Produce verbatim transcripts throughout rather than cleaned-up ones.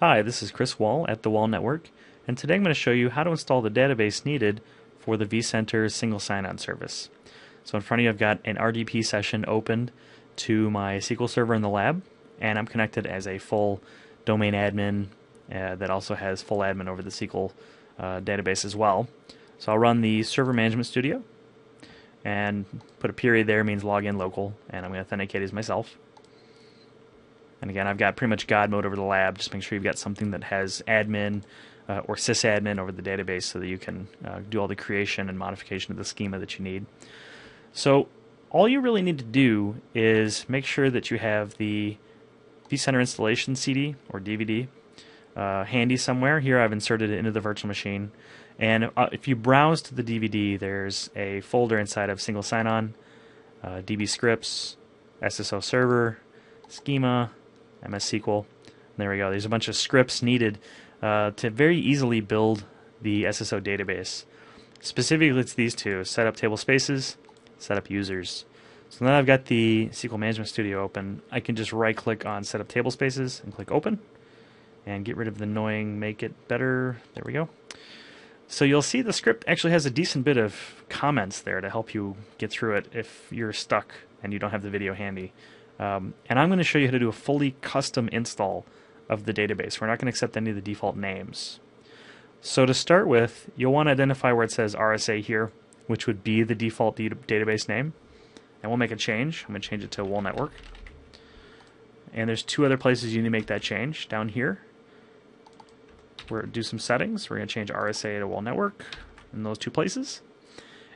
Hi, this is Chris Wahl at the Wahl Network, and today I'm going to show you how to install the database needed for the vCenter single sign-on service. So in front of you I've got an R D P session opened to my S Q L server in the lab, and I'm connected as a full domain admin uh, that also has full admin over the S Q L uh, database as well. So I'll run the Server Management Studio, and put a period there, means login local, and I'm going to authenticate as myself. And again, I've got pretty much God mode over the lab. Just make sure you've got something that has admin uh, or sysadmin over the database so that you can uh, do all the creation and modification of the schema that you need. So all you really need to do is make sure that you have the vCenter installation C D or D V D uh, handy somewhere. Here I've inserted it into the virtual machine. And uh, if you browse to the D V D, there's a folder inside of single sign-on, uh, D B scripts, S S O server, schema, M S S Q L. There we go. There's a bunch of scripts needed uh, to very easily build the S S O database. Specifically, it's these two: set up table spaces, set up users. So now I've got the S Q L Management Studio open. I can just right-click on set up table spaces and click open, and get rid of the annoying make it better. There we go. So you'll see the script actually has a decent bit of comments there to help you get through it if you're stuck and you don't have the video handy. Um, and I'm going to show you how to do a fully custom install of the database. We're not going to accept any of the default names. So to start with, you'll want to identify where it says R S A here, which would be the default database name. And we'll make a change. I'm going to change it to Wahl Network. And there's two other places you need to make that change. Down here, we're going to do some settings. We're going to change R S A to Wahl Network in those two places.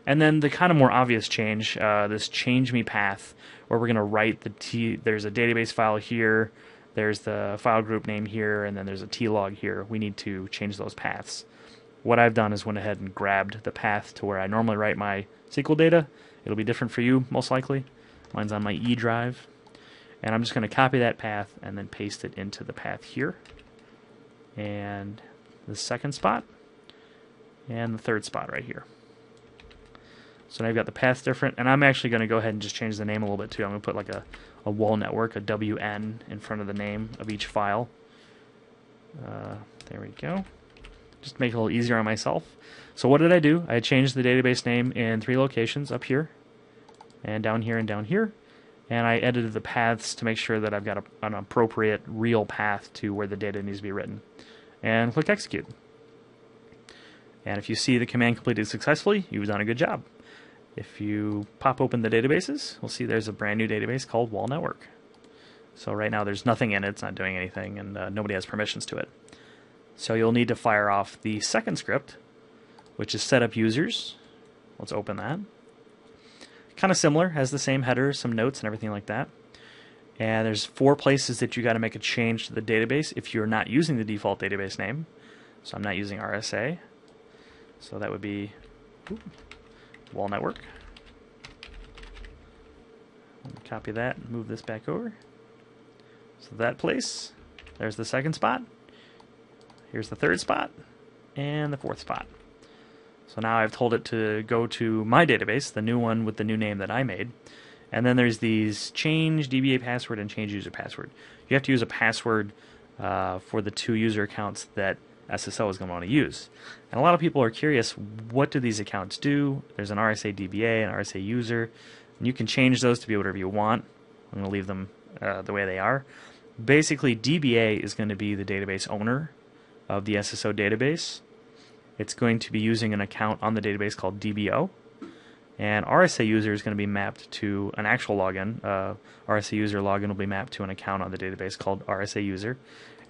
And then the kind of more obvious change, uh, this change me path, where we're going to write the T, there's a database file here, there's the file group name here, and then there's a T log here. We need to change those paths. What I've done is went ahead and grabbed the path to where I normally write my S Q L data. It'll be different for you, most likely. Mine's on my E drive. And I'm just going to copy that path and then paste it into the path here. And the second spot, and the third spot right here. So now I've got the path different, and I'm actually going to go ahead and just change the name a little bit too. I'm going to put like a, a Wahl Network, a W N, in front of the name of each file. Uh, there we go. Just to make it a little easier on myself. So what did I do? I changed the database name in three locations, up here, and down here, and down here. And I edited the paths to make sure that I've got a, an appropriate real path to where the data needs to be written. And click Execute. And if you see the command completed successfully, you've done a good job. If you pop open the databases, we'll see there's a brand new database called Wahl Network. So right now there's nothing in it, it's not doing anything, and uh, nobody has permissions to it. So you'll need to fire off the second script, which is set up users. Let's open that. Kind of similar, has the same header, some notes, and everything like that. And there's four places that you got to make a change to the database if you're not using the default database name. So I'm not using R S A. So that would be ooh, Wahl Network. Let me copy that and move this back over. So that place, there's the second spot, here's the third spot, and the fourth spot. So now I've told it to go to my database, the new one with the new name that I made. And then there's these change D B A password and change user password. You have to use a password uh, for the two user accounts that S S O is going to want to use. And a lot of people are curious, what do these accounts do? There's an R S A D B A, an R S A user, and you can change those to be whatever you want. I'm going to leave them uh, the way they are. Basically, D B A is going to be the database owner of the S S O database. It's going to be using an account on the database called D B O, and R S A user is going to be mapped to an actual login. Uh, R S A user login will be mapped to an account on the database called R S A user,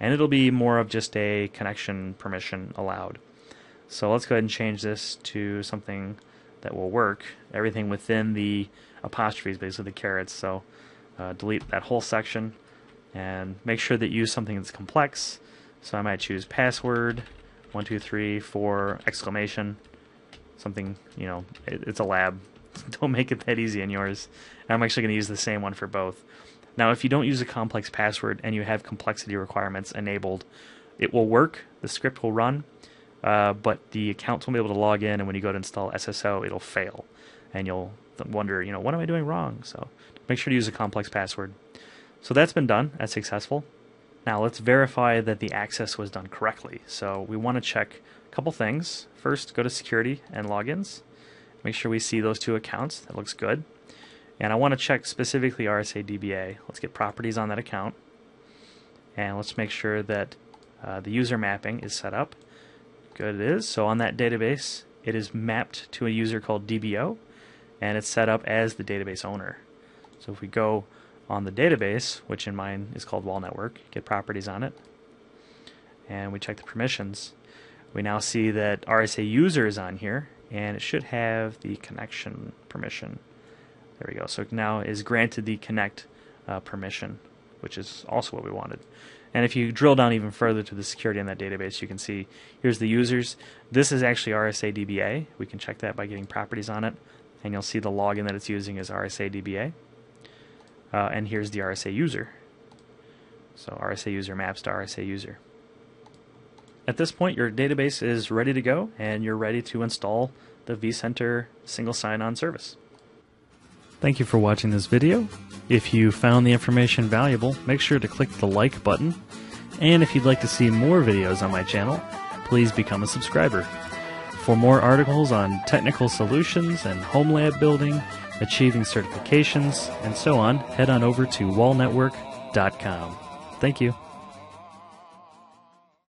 and it'll be more of just a connection permission allowed. So let's go ahead and change this to something that will work. Everything within the apostrophes, basically the carrots. So uh, delete that whole section and make sure that you use something that's complex. So I might choose password one two three four exclamation. Something, you know, it, it's a lab. Don't make it that easy in yours. And I'm actually going to use the same one for both. Now, if you don't use a complex password and you have complexity requirements enabled, it will work. The script will run, uh, but the accounts won't be able to log in. And when you go to install S S O, it'll fail, and you'll wonder, you know, what am I doing wrong? So make sure to use a complex password. So that's been done. That's successful. Now let's verify that the access was done correctly. So we want to check a couple things. First, go to security and logins. Make sure we see those two accounts. That looks good. And I want to check specifically R S A D B A. Let's get properties on that account. And let's make sure that uh, the user mapping is set up. Good, it is. So on that database, it is mapped to a user called D B O, and it's set up as the database owner. So if we go on the database, which in mine is called Wahl Network, get properties on it, and we check the permissions, we now see that R S A user is on here, and it should have the connection permission. There we go. So now it is granted the connect uh, permission, which is also what we wanted. And if you drill down even further to the security in that database, you can see here's the users. This is actually R S A D B A. We can check that by getting properties on it, and you'll see the login that it's using is R S A D B A. Uh, and here's the R S A user. So R S A user maps to R S A user. At this point, your database is ready to go, and you're ready to install the vCenter single sign-on service. Thank you for watching this video. If you found the information valuable, make sure to click the like button. And if you'd like to see more videos on my channel, please become a subscriber. For more articles on technical solutions and home lab building, achieving certifications, and so on, head on over to wall network dot com. Thank you.